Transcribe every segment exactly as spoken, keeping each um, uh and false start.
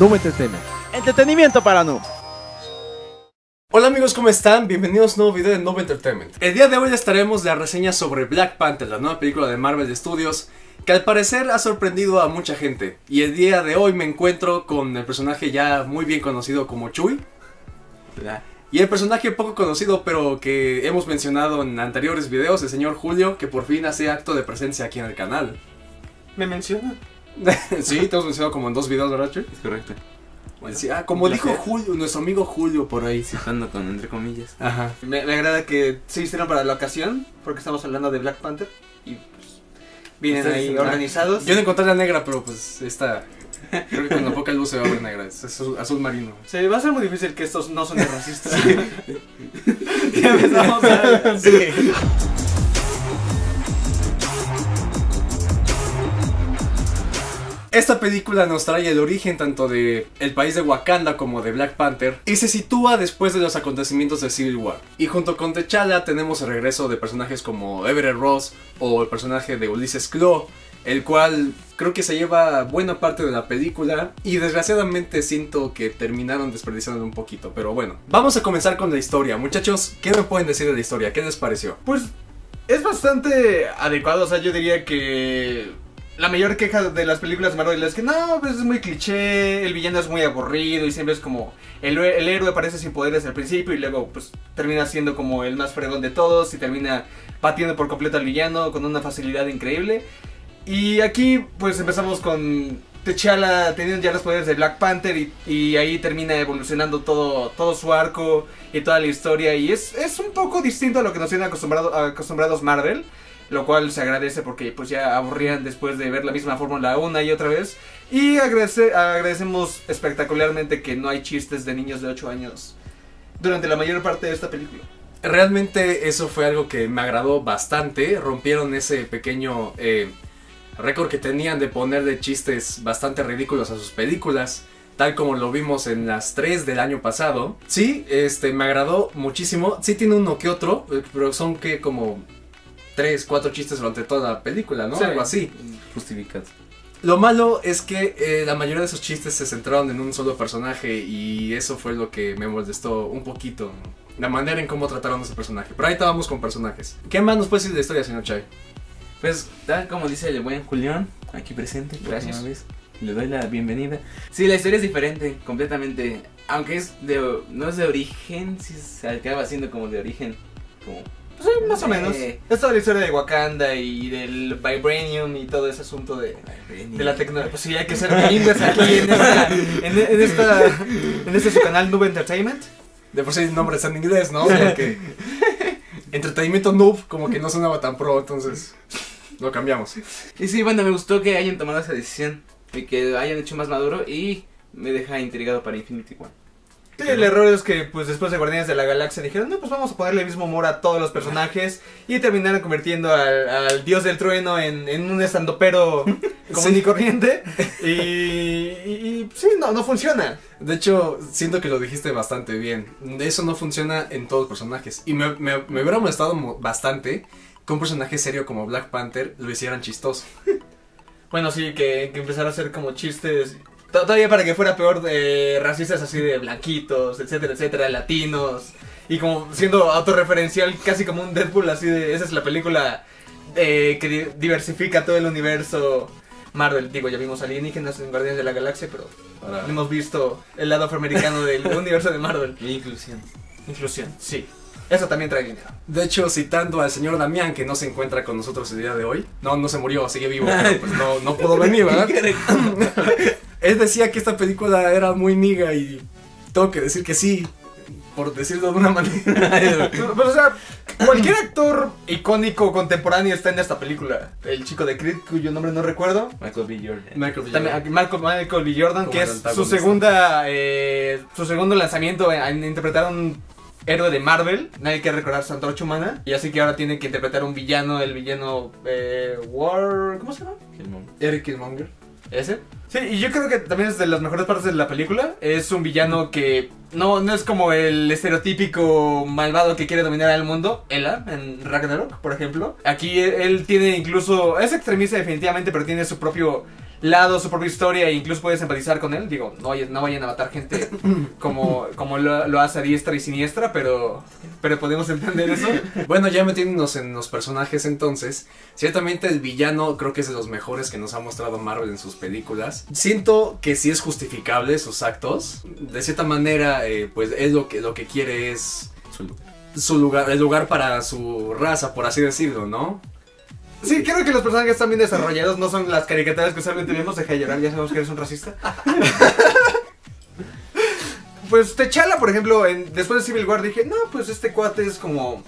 Noob Entertainment. Entretenimiento para Noob. Hola amigos, ¿cómo están? Bienvenidos a un nuevo video de Noob Entertainment. El día de hoy les traemos la reseña sobre Black Panther, la nueva película de Marvel Studios, que al parecer ha sorprendido a mucha gente. Y el día de hoy me encuentro con el personaje ya muy bien conocido como Chuy, y el personaje poco conocido pero que hemos mencionado en anteriores videos, el señor Julio, que por fin hace acto de presencia aquí en el canal. ¿Me menciona? Sí, te hemos mencionado como en dos videos, ¿verdad, Chuy? Es correcto. Bueno, sí, ah, como dijo Julio, nuestro amigo Julio por ahí. Sí, hablando con entre comillas. Ajá. Me, me agrada que se hicieron para la ocasión, porque estamos hablando de Black Panther y pues vienen ahí una... organizados. Yo no encontré la negra, pero pues está... Creo que cuando poca luz se va a ver negra, es azul, azul marino. Se sí, va a ser muy difícil que estos no son racistas. Sí. Ya empezamos a... Sí. Esta película nos trae el origen tanto de el país de Wakanda como de Black Panther y se sitúa después de los acontecimientos de Civil War. Y junto con T'Challa tenemos el regreso de personajes como Everett Ross o el personaje de Ulysses Klaw, el cual creo que se lleva buena parte de la película y desgraciadamente siento que terminaron desperdiciando un poquito, pero bueno. Vamos a comenzar con la historia. Muchachos, ¿qué me pueden decir de la historia? ¿Qué les pareció? Pues es bastante adecuado, o sea, yo diría que... La mayor queja de las películas Marvel es que no, pues es muy cliché, el villano es muy aburrido y siempre es como el, el héroe aparece sin poderes al principio y luego pues termina siendo como el más fregón de todos y termina batiendo por completo al villano con una facilidad increíble. Y aquí pues empezamos con T'Challa teniendo ya los poderes de Black Panther y, y ahí termina evolucionando todo, todo su arco y toda la historia y es, es un poco distinto a lo que nos tienen acostumbrado, acostumbrados Marvel. Lo cual se agradece porque pues ya aburrían después de ver la misma fórmula una y otra vez. Y agradece, agradecemos espectacularmente que no hay chistes de niños de ocho años durante la mayor parte de esta película. Realmente eso fue algo que me agradó bastante. Rompieron ese pequeño eh, récord que tenían de ponerle chistes bastante ridículos a sus películas, tal como lo vimos en las tres del año pasado. Sí, este, me agradó muchísimo. Sí tiene uno que otro, pero son que como... Tres, cuatro chistes durante toda la película, ¿no? Sí, algo así. Justificados. Lo malo es que eh, la mayoría de esos chistes se centraron en un solo personaje y eso fue lo que me molestó un poquito. La manera en cómo trataron a ese personaje. Pero ahí estábamos con personajes. ¿Qué más nos puede decir de la historia, señor Chuy? Pues, tal como dice el buen Julián, aquí presente. Gracias. Vez, le doy la bienvenida. Sí, la historia es diferente, completamente. Aunque es de, no es de origen, sí se acaba siendo como de origen, como... Sí, más o menos. Eh, es toda la historia de Wakanda y del Vibranium y todo ese asunto de, de la tecnología. Pues sí, hay que ser bilingües aquí en, esta, en, en, esta, en este su canal Noob Entertainment. De por sí el nombre está en inglés, ¿no? O sea, que entretenimiento noob como que no sonaba tan pro, entonces lo cambiamos. Y sí, bueno, me gustó que hayan tomado esa decisión y que hayan hecho más maduro y me deja intrigado para Infinity War. Sí, el error es que pues después de Guardianes de la Galaxia dijeron, no, pues vamos a ponerle el mismo humor a todos los personajes y terminaron convirtiendo al, al dios del trueno en, en un estandopero común y corriente y, y, y sí, no, no funciona. De hecho, siento que lo dijiste bastante bien, eso no funciona en todos los personajes y me, me, me hubiera molestado bastante que un personaje serio como Black Panther lo hicieran chistoso. Bueno, sí, que, que empezara a hacer como chistes... Todavía para que fuera peor de eh, racistas así de blanquitos, etcétera, etcétera, latinos. Y como siendo autorreferencial, casi como un Deadpool así de... Esa es la película eh, que di diversifica todo el universo Marvel. Digo, ya vimos alienígenas en Guardianes de la Galaxia, pero ahora hemos visto el lado afroamericano del universo de Marvel. Y inclusión. Inclusión, sí. Eso también trae dinero. De hecho, citando al señor Damián, que no se encuentra con nosotros el día de hoy. No, no se murió, sigue vivo, pero pues no, no pudo venir, ¿verdad? Él decía que esta película era muy niga y tengo que decir que sí, por decirlo de una manera. Pero, o sea, cualquier actor icónico contemporáneo está en esta película. El chico de Creed, cuyo nombre no recuerdo. Michael B. Jordan. Michael B. Jordan, También, Michael, Michael B. Jordan que es su, segunda, eh, su segundo lanzamiento en interpretar a un héroe de Marvel. Nadie quiere recordar su antorcha humana. Y así que ahora tiene que interpretar a un villano, el villano eh, War... ¿Cómo se llama? Killmonger. Erik Killmonger. ¿Ese? Sí, y yo creo que también es de las mejores partes de la película. Es un villano que no, no es como el estereotípico malvado que quiere dominar al mundo. Ela, en Ragnarok, por ejemplo. Aquí él, él tiene incluso... Es extremista definitivamente, pero tiene su propio lado, su propia historia, e incluso puedes empatizar con él. Digo, no, no vayan a matar gente como, como lo, lo hace a diestra y siniestra, pero, pero podemos entender eso. Bueno, ya metiéndonos en los personajes entonces, ciertamente el villano creo que es de los mejores que nos ha mostrado Marvel en sus películas. Siento que sí es justificable sus actos. De cierta manera, eh, pues es lo que, lo que quiere es su, su lugar, el lugar para su raza, por así decirlo, ¿no? Sí, creo que los personajes están bien desarrollados, no son las caricaturas que usualmente vemos. Deja de llorar, ya sabemos que eres un racista. Pues T'Challa, por ejemplo, en, después de Civil War dije, no, pues este cuate es como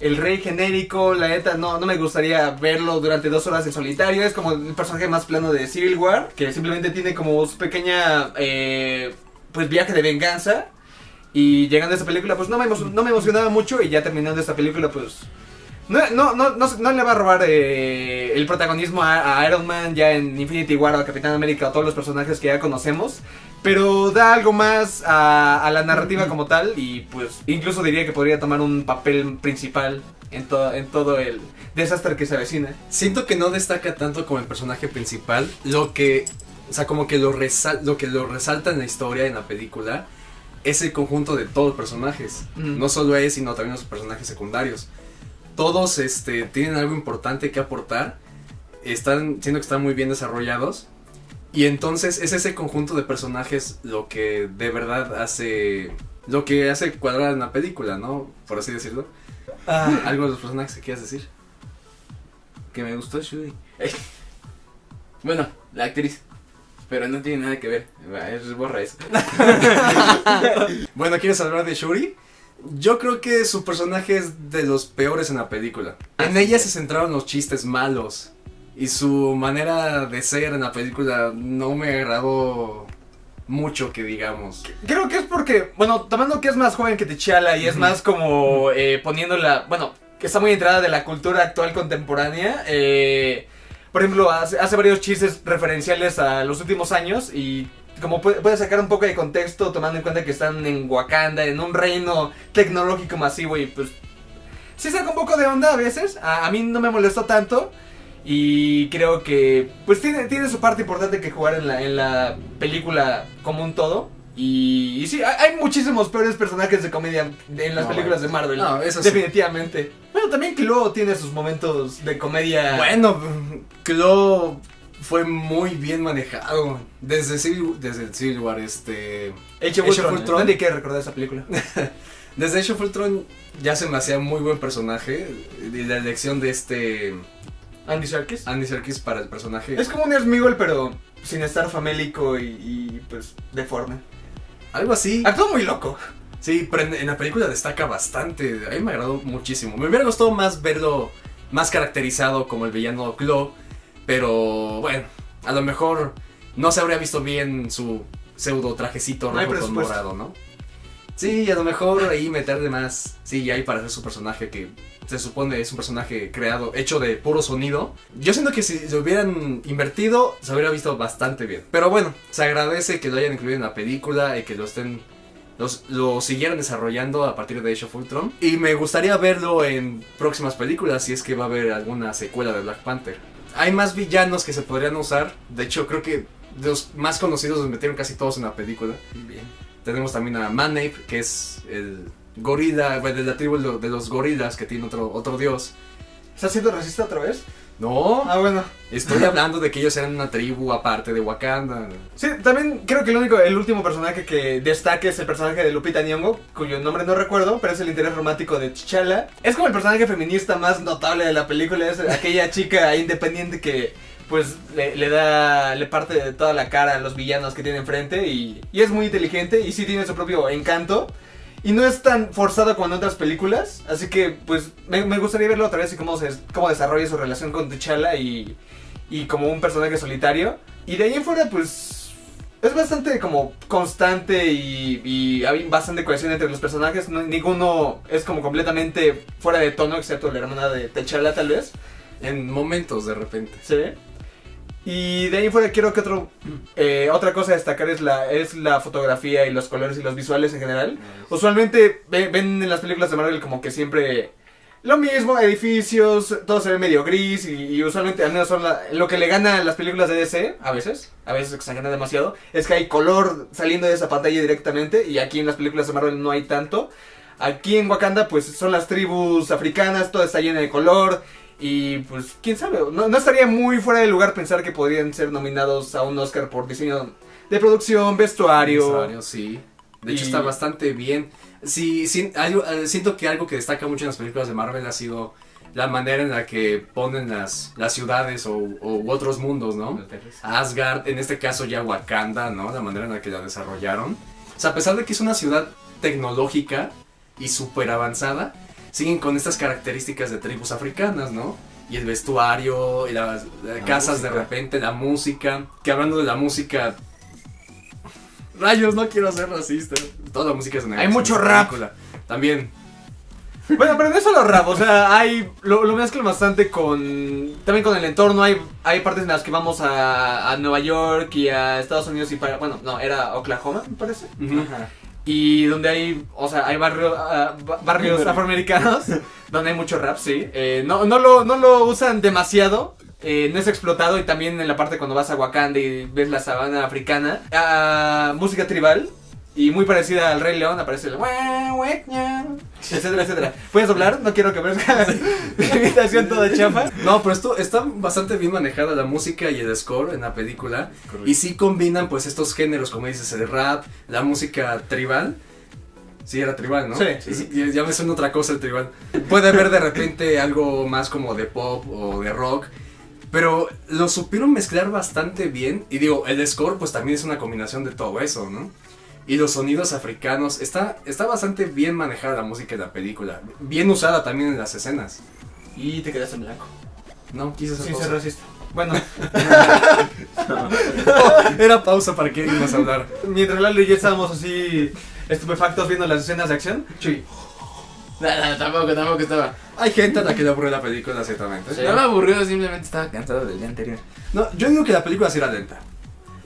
el rey genérico, la neta, no, no me gustaría verlo durante dos horas en solitario. Es como el personaje más plano de Civil War, que simplemente tiene como su pequeña, eh, pues viaje de venganza. Y llegando a esta película, pues no me, no me emocionaba mucho, y ya terminando esta película, pues... No, no, no, no, no le va a robar eh, el protagonismo a, a Iron Man ya en Infinity War, o a Capitán América, o todos los personajes que ya conocemos, pero da algo más a, a la narrativa como tal, y pues incluso diría que podría tomar un papel principal en, to en todo el desastre que se avecina. Siento que no destaca tanto como el personaje principal, lo que, o sea, como que lo, resal lo que lo resalta en la historia, en la película, es el conjunto de todos los personajes, mm. no solo él, sino también los personajes secundarios. Todos este, tienen algo importante que aportar, están, siento que están muy bien desarrollados, y entonces es ese conjunto de personajes lo que de verdad hace, lo que hace cuadrar en la película, ¿no? Por así decirlo. Ah, ¿algo de los personajes que quieras decir? Que me gustó Chuy. Bueno, la actriz, pero no tiene nada que ver, borra eso. Bueno, ¿quieres hablar de Shuri? Yo creo que su personaje es de los peores en la película. En ella se centraron los chistes malos, y su manera de ser en la película no me agradó mucho, que digamos. Creo que es porque, bueno, tomando que es más joven que T'Challa, y es más como eh, poniéndola, bueno, que está muy enterada de la cultura actual contemporánea. Eh, por ejemplo, hace, hace varios chistes referenciales a los últimos años, y... como puede sacar un poco de contexto tomando en cuenta que están en Wakanda, en un reino tecnológico masivo, y pues sí saca un poco de onda a veces. A, a mí no me molestó tanto, y creo que pues tiene, tiene su parte importante que jugar en la, en la película como un todo. Y, y sí, hay, hay muchísimos peores personajes de comedia en las no, películas de Marvel, no, eso definitivamente. Sí. Bueno, también Klaw tiene sus momentos de comedia. Bueno, Klaw... fue muy bien manejado desde Civil, desde el Civil War, este... Age of Ultron, Ultron. Nadie quiere recordar esa película. Desde Age of Ultron ya se me hacía muy buen personaje, y la elección de este... Andy Serkis. Andy Serkis para el personaje. Es como un Sméagol, pero sin estar famélico y, y pues deforme. Algo así. Actuó muy loco. Sí, pero en, en la película destaca bastante, a mí me agradó muchísimo. Me hubiera gustado más verlo más caracterizado como el villano Klaw. Pero bueno, a lo mejor no se habría visto bien su pseudo trajecito rojo con morado, ¿no? Sí, a lo mejor ahí meterle más. Sí, ahí para hacer su personaje que se supone es un personaje creado, hecho de puro sonido. Yo siento que si lo hubieran invertido, se hubiera visto bastante bien. Pero bueno, se agradece que lo hayan incluido en la película y que lo estén... Los, lo siguieron desarrollando a partir de Age of Ultron, y me gustaría verlo en próximas películas, si es que va a haber alguna secuela de Black Panther. Hay más villanos que se podrían usar, de hecho creo que de los más conocidos los metieron casi todos en la película. Bien. Tenemos también a Man-Ape, que es el gorila, de la tribu de los gorilas, que tiene otro, otro dios. ¿Estás siendo racista otra vez? No. Ah, bueno. Estoy hablando de que ellos eran una tribu aparte de Wakanda. Sí, también creo que el único, el último personaje que destaque es el personaje de Lupita Nyong'o, cuyo nombre no recuerdo, pero es el interés romántico de T'Challa. Es como el personaje feminista más notable de la película, es aquella chica independiente que pues le, le da, le parte de toda la cara a los villanos que tiene enfrente, y, y es muy inteligente y sí tiene su propio encanto. Y no es tan forzado como en otras películas, así que pues me, me gustaría verlo otra vez y cómo, se, cómo desarrolla su relación con T'Challa y, y como un personaje solitario. Y de ahí en fuera pues es bastante como constante y, y hay bastante cohesión entre los personajes. No, ninguno es como completamente fuera de tono, excepto la hermana de T'Challa tal vez. En momentos de repente. Sí. Y de ahí fuera quiero que otro, eh, otra cosa a destacar es la, es la fotografía y los colores y los visuales en general. Nice. Usualmente ven, ven en las películas de Marvel como que siempre Lo mismo, edificios, todo se ve medio gris y, y usualmente, al menos son la, lo que le gana a las películas de D C, a veces, a veces exageran demasiado, es que hay color saliendo de esa pantalla directamente y aquí en las películas de Marvel no hay tanto. Aquí en Wakanda pues son las tribus africanas, todo está lleno de color y pues quién sabe, no, no estaría muy fuera de lugar pensar que podrían ser nominados a un Oscar por diseño de producción, vestuario. Vestuario, sí. De hecho y... está bastante bien. Sí, sí, algo, siento que algo que destaca mucho en las películas de Marvel ha sido la manera en la que ponen las, las ciudades o, o otros mundos, ¿no? Asgard, en este caso ya Wakanda, ¿no? La manera en la que la desarrollaron. O sea, a pesar de que es una ciudad tecnológica y súper avanzada, siguen con estas características de tribus africanas, ¿no? Y el vestuario, y las, las casas música. De repente, la música. Que hablando de la música... Rayos, no quiero ser racista. Toda la música es negra. Hay mucho rap. Película. También. Bueno, pero no es solo rap, o sea, hay lo, lo mezclan bastante con... También con el entorno, hay, hay partes en las que vamos a, a Nueva York y a Estados Unidos y para... Bueno, no, era Oklahoma, me parece. Uh-huh. Ajá. Y donde hay, o sea, hay barrio, uh, barrios afroamericanos donde hay mucho rap, sí. Eh, no, no, lo, no lo usan demasiado. Eh, no es explotado y también en la parte cuando vas a Wakanda y ves la sabana africana, ah, música tribal y muy parecida al Rey León, aparece el etcétera, etcétera. ¿Puedes doblar? No quiero que parezca la imitación toda chafa. No, pero esto está bastante bien manejada la música y el score en la película. Correcto. Y sí combinan pues estos géneros, como dices, el rap, la música tribal. Sí, era tribal, ¿no? Sí, sí, sí. Ya me suena otra cosa el tribal. Puede haber de repente algo más como de pop o de rock. Pero lo supieron mezclar bastante bien. Y digo, el score pues también es una combinación de todo eso, ¿no? Y los sonidos africanos. Está, está bastante bien manejada la música de la película. Bien usada también en las escenas. Y te quedaste en blanco. No, quise ser sí, pausa. Ser racista. Bueno. No. No, era pausa para que íbamos a hablar. Mientras Lalo y yo estábamos así estupefactos viendo las escenas de acción. Chuy. No, no, tampoco, tampoco estaba. Hay gente a la que le aburrió la película, ciertamente. Sí. No me aburrió, simplemente estaba cansado del día anterior. No, yo digo que la película sí era lenta.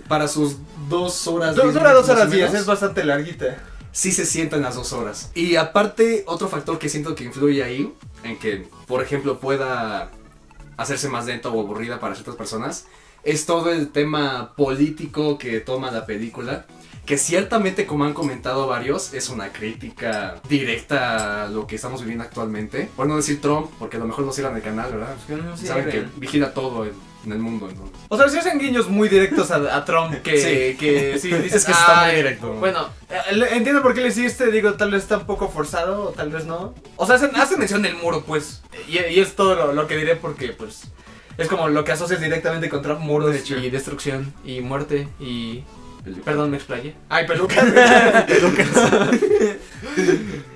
Para sus dos horas. Dos horas, dos horas diez, es bastante larguita. Sí se sientan las dos horas. Y aparte, otro factor que siento que influye ahí, en que, por ejemplo, pueda hacerse más lenta o aburrida para ciertas personas, es todo el tema político que toma la película. Que ciertamente, como han comentado varios, es una crítica directa a lo que estamos viviendo actualmente. Por no decir Trump, porque a lo mejor no cierran el canal, ¿verdad? Es que no saben que vigila todo en, en el mundo, entonces. O sea, si hacen guiños muy directos a, a Trump, que sí, que, sí dices, es que está muy directo. Bueno, entiendo por qué lo hiciste, digo, tal vez está un poco forzado, o tal vez no. O sea, hacen, hacen mención del muro, pues. Y, y es todo lo, lo que diré, porque, pues, es como lo que asocias directamente con Trump, muros de y destrucción, y muerte, y... Pelucas. Perdón, me explayé. Ay, pelucas. Pelucas.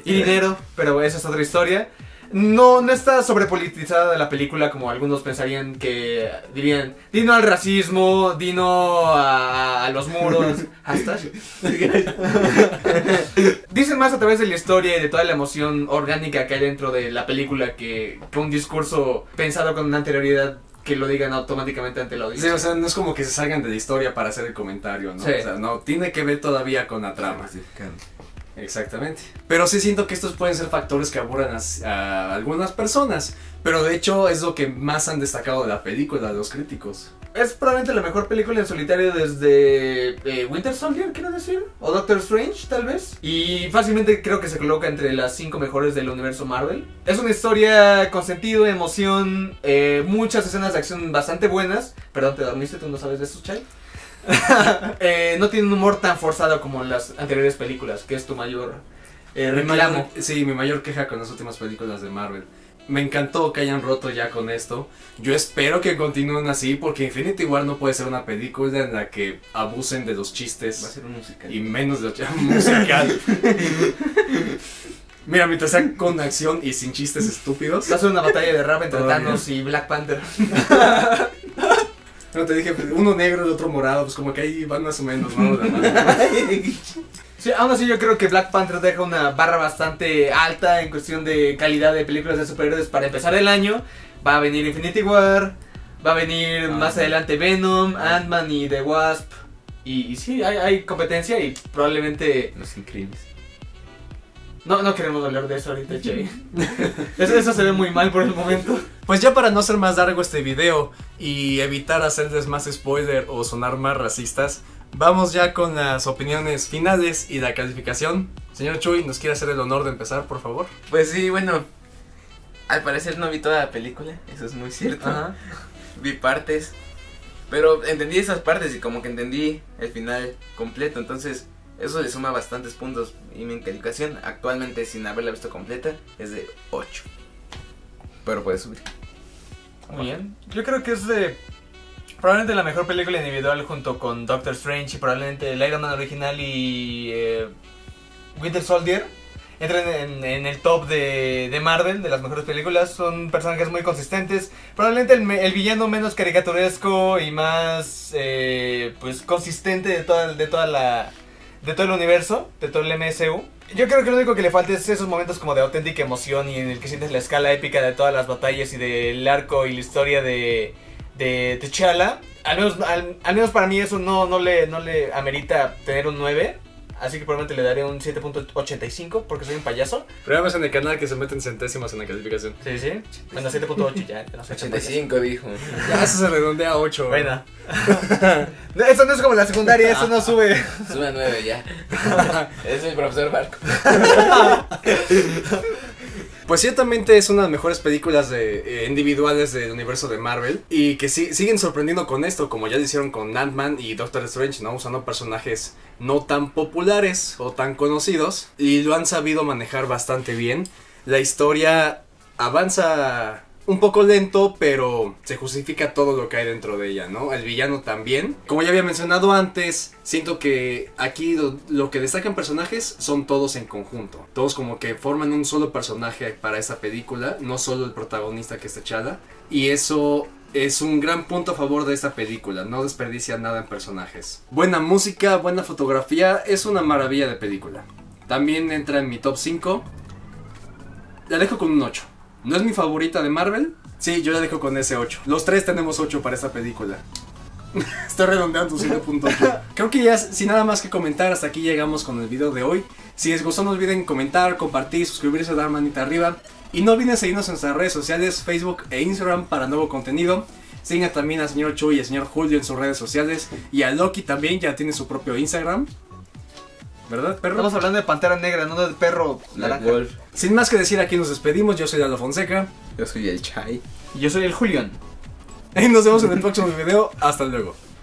Y dinero, pero esa es otra historia. No, no está sobrepolitizada la película como algunos pensarían que dirían, dino al racismo, dino a, a los muros, hasta. Dicen más a través de la historia y de toda la emoción orgánica que hay dentro de la película que, que un discurso pensado con una anterioridad que lo digan automáticamente ante la audiencia. Sí, o sea, no es como que se salgan de la historia para hacer el comentario, ¿no? Sí. O sea, no, tiene que ver todavía con la trama. Sí, exactamente. Pero sí siento que estos pueden ser factores que aburran a, a algunas personas, pero de hecho es lo que más han destacado de la película, los críticos. Es probablemente la mejor película en solitario desde eh, Winter Soldier, quiero decir, o Doctor Strange, tal vez. Y fácilmente creo que se coloca entre las cinco mejores del universo Marvel. Es una historia con sentido, emoción, eh, muchas escenas de acción bastante buenas. Perdón, ¿te dormiste? ¿Tú no sabes de eso, Chay? eh, no tiene un humor tan forzado como en las anteriores películas, que es tu mayor eh, reclamo. Mi mayor, sí, mi mayor queja con las últimas películas de Marvel. Me encantó que hayan roto ya con esto. Yo espero que continúen así, porque Infinity War no puede ser una película en la que abusen de los chistes. Va a ser un musical. Y menos de un musical. Mira, mientras sea con acción y sin chistes estúpidos. Va a ser una batalla de rap entre Thanos y Black Panther. No, te dije, uno negro y otro morado, pues como que ahí van más o menos, ¿no? Sí, aún así yo creo que Black Panther deja una barra bastante alta en cuestión de calidad de películas de superhéroes para empezar el año. Va a venir Infinity War, va a venir ah, más sí. adelante Venom, ah. Ant-Man y The Wasp. Y, y sí, hay, hay competencia y probablemente... Los Increíbles. No, no queremos hablar de eso ahorita, Che. Eso, eso se ve muy mal por el momento. Pues ya para no ser más largo este video y evitar hacerles más spoiler o sonar más racistas, vamos ya con las opiniones finales y la calificación. Señor Chuy, ¿nos quiere hacer el honor de empezar, por favor? Pues sí, bueno, al parecer no vi toda la película, eso es muy cierto. Ajá. Vi partes, pero entendí esas partes y como que entendí el final completo, entonces eso le suma bastantes puntos. Y mi calificación actualmente, sin haberla visto completa, es de ocho. Pero puede subir. Muy bien. Yo creo que es de probablemente la mejor película individual junto con Doctor Strange y probablemente el Iron Man original y eh, Winter Soldier. Entran en, en el top de, de Marvel, de las mejores películas. Son personajes muy consistentes. Probablemente el, el villano menos caricaturesco y más eh, pues consistente de toda, de toda la... de todo el universo, de todo el M C U. Yo creo que lo único que le falta es esos momentos como de auténtica emoción y en el que sientes la escala épica de todas las batallas y del arco y la historia de de T'Challa. Al menos, al, al menos para mí eso no, no, le, no le amerita tener un nueve. Así que probablemente le daré un siete punto ochenta y cinco porque soy un payaso. Pero vemos en el canal que se meten centésimas en la calificación. Sí, sí. Bueno, siete punto ocho ya. No sé, ochenta y cinco dijo. Ya eso se redondea a ocho. Bueno. No, eso no es como la secundaria, eso no sube. Sube a nueve ya. Es el profesor Barco. Pues ciertamente es una de las mejores películas de, eh, individuales del universo de Marvel. Y que si, siguen sorprendiendo con esto, como ya lo hicieron con Ant-Man y Doctor Strange, ¿no? Usando personajes no tan populares o tan conocidos. Y lo han sabido manejar bastante bien. La historia avanza un poco lento, pero se justifica todo lo que hay dentro de ella, ¿no? El villano también. Como ya había mencionado antes, siento que aquí lo, lo que destacan personajes son todos en conjunto. Todos como que forman un solo personaje para esta película, no solo el protagonista que es T'Challa. Y eso es un gran punto a favor de esta película, no desperdicia nada en personajes. Buena música, buena fotografía, es una maravilla de película. También entra en mi top cinco. La dejo con un ocho. ¿No es mi favorita de Marvel? Sí, yo la dejo con ese ocho. Los tres tenemos ocho para esta película. Estoy redondeando siete punto ocho. Creo que ya sin nada más que comentar, hasta aquí llegamos con el video de hoy. Si les gustó no olviden comentar, compartir, suscribirse, dar manita arriba. Y no olviden seguirnos en nuestras redes sociales, Facebook e Instagram para nuevo contenido. Sigan también al señor Chuy y al señor Julio en sus redes sociales. Y a Loki también, ya tiene su propio Instagram. ¿Verdad, perro? Estamos hablando de Pantera Negra, no del perro naranja. Sin más que decir, aquí nos despedimos. Yo soy Lalo Fonseca. Yo soy el Chai. Y yo soy el Julián. Y nos vemos en el próximo video. Hasta luego.